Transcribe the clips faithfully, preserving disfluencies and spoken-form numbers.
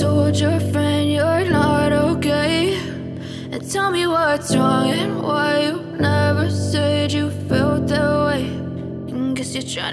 Told your friend you're not okay, and tell me what's wrong and why you never said you felt that way. And guess you're trying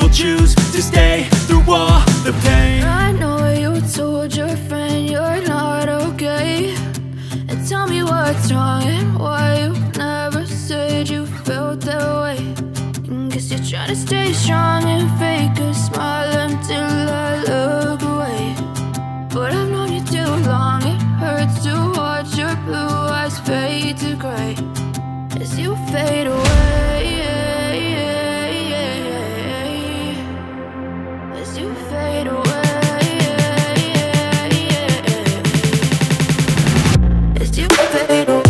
will choose to stay through all the pain. I know you told your friend you're not okay, and tell me what's wrong and why you never said you felt that way. Guess you're trying to stay strong and fake a smile until I look away. But I've known you too long, it hurts to watch your blue eyes fade to gray as you fade away, as you fade away, as you fade away.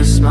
Something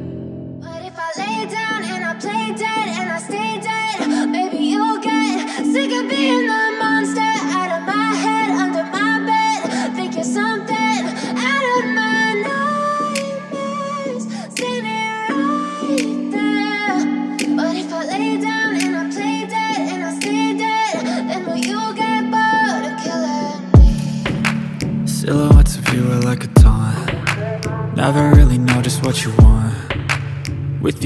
out of my nightmares, see me right there. Never really know just what you want. With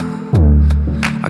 I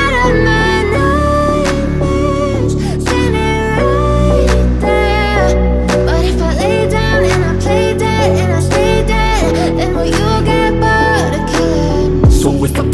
out of my nightmares, standing right there. But if I lay down and I play dead and I stay dead, then will you get bored of killing me? So if I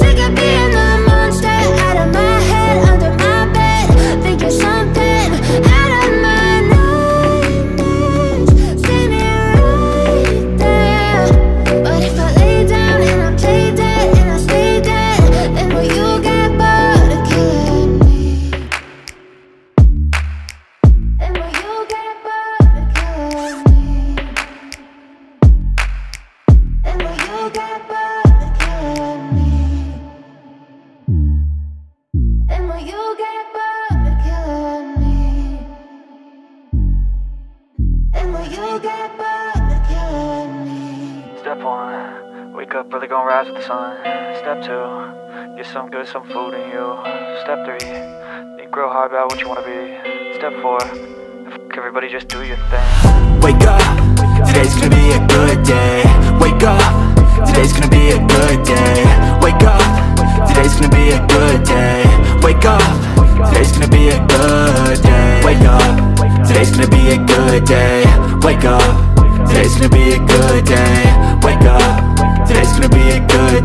sick of being the monster out of my head, under my bed, thinking something out of my nightmares, standing right there. But if I lay down and I play dead and I stay dead, then will you get bored of killing me? Then will you get bored of killing me? Up, really gonna rise with the sun. Step two, get some good, some food in you. Step three, think real hard about what you wanna be. Step four, fuck everybody, just do your thing. Wake up, today's gonna be a good day. Wake up, today's gonna be a good day. Wake up, today's gonna be a good day. Wake up, today's gonna be a good day. Wake up, today's gonna be a good day. Wake up, today's gonna be a good day. Wake up. Today's gonna be a good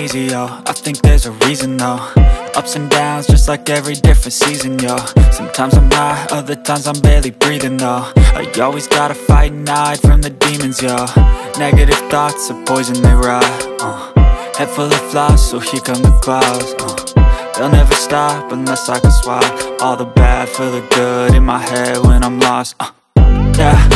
easy, yo. I think there's a reason though. Ups and downs, just like every different season, yo. Sometimes I'm high, other times I'm barely breathing, though. I always gotta fight and hide from the demons, yo. Negative thoughts are poison, they rot, uh. Head full of flaws, so here come the clouds, uh. They'll never stop unless I can swap all the bad for the good in my head when I'm lost, uh. Yeah.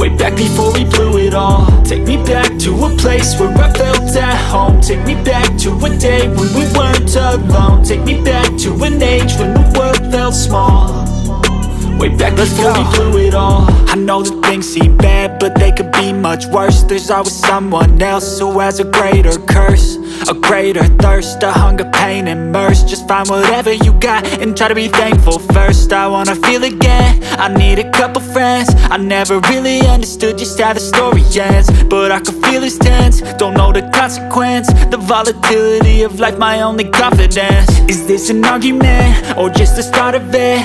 Way back before we blew it all. Take me back to a place where I felt at home. Take me back to a day when we weren't alone. Take me back to an age when the world felt small. Way back before we blew it all. I know that things seem bad, but they could be much worse. There's always someone else who has a greater curse, a greater thirst, a hunger, pain, and mercy. Just find whatever you got and try to be thankful first. I wanna feel again, I need a couple friends. I never really understood just how the story ends, but I could feel it's tense, don't know the consequence. The volatility of life, my only confidence. Is this an argument, or just the start of it?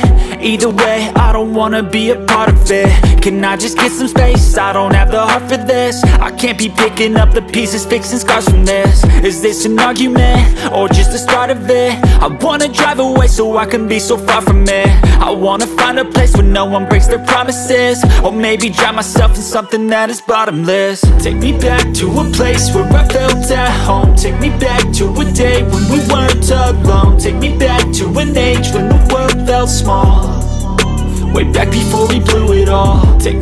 Either way, I don't wanna be a part of it. Can I just get some space? I don't have the heart for this. I can't be picking up the pieces, fixing scars from this. Is this an argument, or just the start of it? I wanna drive away so I can be so far from it. I wanna find a place where no one breaks their promises, or maybe drown myself in something that is bottomless. Take me back to a place where I felt at home. Take me back to a day when we weren't alone. Take me back to an age when the world felt small. Way back before we blew it all. Take